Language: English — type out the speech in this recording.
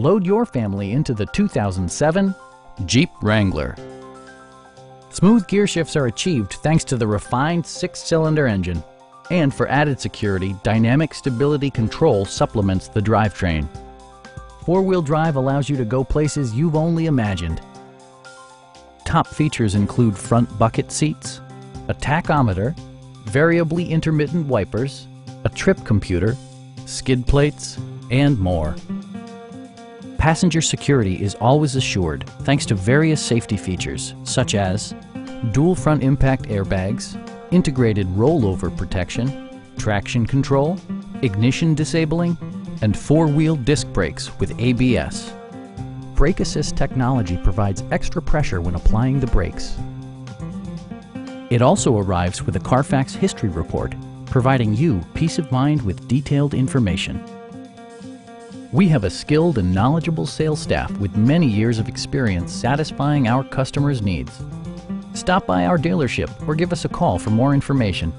Load your family into the 2007 Jeep Wrangler. Smooth gear shifts are achieved thanks to the refined 6-cylinder engine. And for added security, Dynamic Stability Control supplements the drivetrain. Four-wheel drive allows you to go places you've only imagined. Top features include front bucket seats, a tachometer, variably intermittent wipers, a trip computer, skid plates, and more. Passenger security is always assured thanks to various safety features such as dual front impact airbags, integrated rollover protection, traction control, ignition disabling, and four-wheel disc brakes with ABS. Brake assist technology provides extra pressure when applying the brakes. It also arrives with a Carfax history report, providing you peace of mind with detailed information. We have a skilled and knowledgeable sales staff with many years of experience satisfying our customers' needs. Stop by our dealership or give us a call for more information.